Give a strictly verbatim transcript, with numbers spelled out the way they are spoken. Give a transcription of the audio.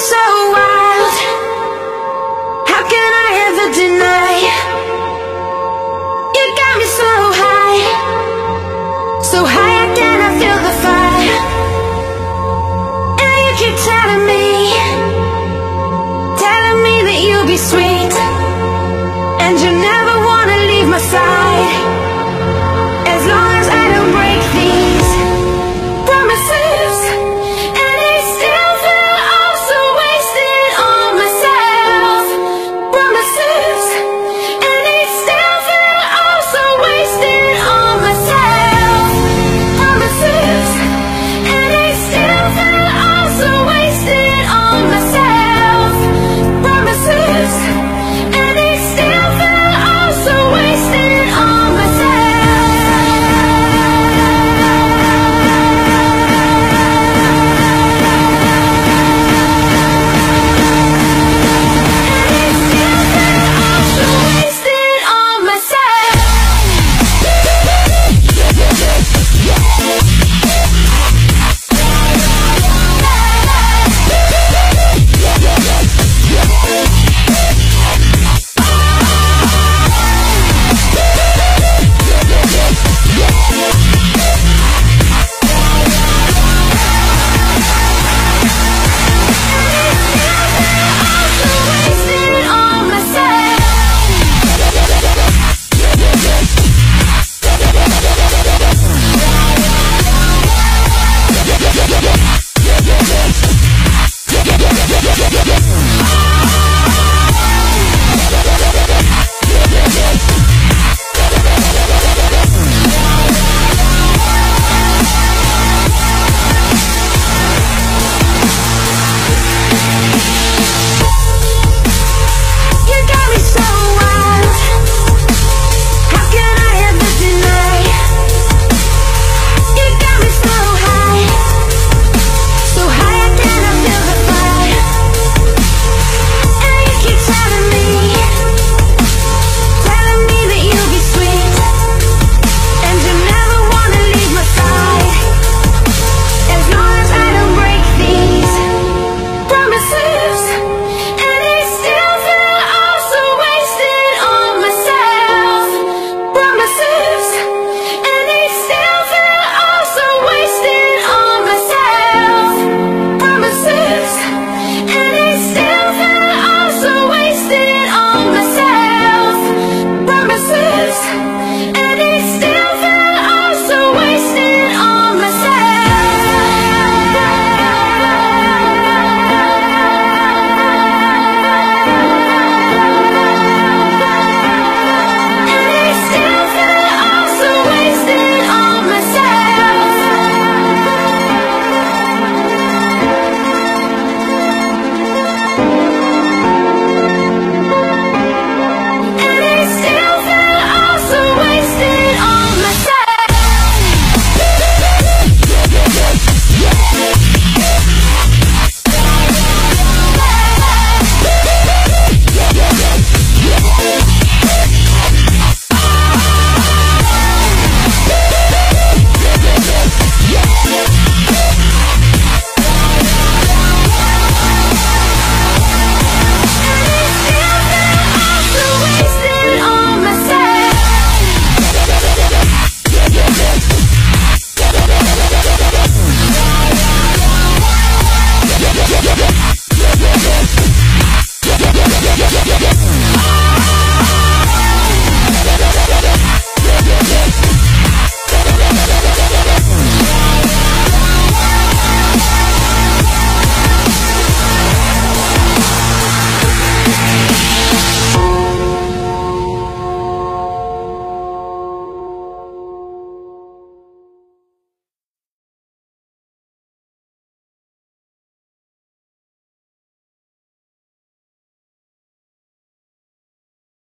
so wild. How can I ever deny? You got me so high, so high I cannot feel the fire. And you keep telling me, telling me that you'll be sweet, and you never